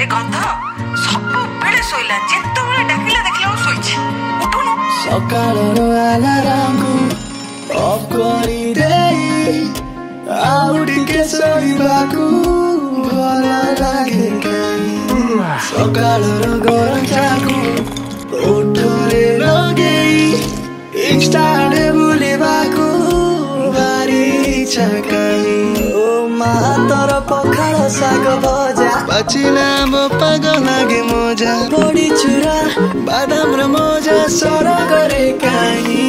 ए गंध सब बेले सोइला जेतो बेले डाकिला देखला सोइछि उठुनु सकाळर अलारामु ऑफ करी देई आउटी के सोइबाकू भला लागे काई सकाळर गरम चाकू उठरे लगेई इष्टाडे बुलिबाकू भारी छकाई ओ मातर पखाळ साग बजा बाचिला मो पाग लागे मोजा बडी चुरा बादाम र मोजा सरा गरे काई।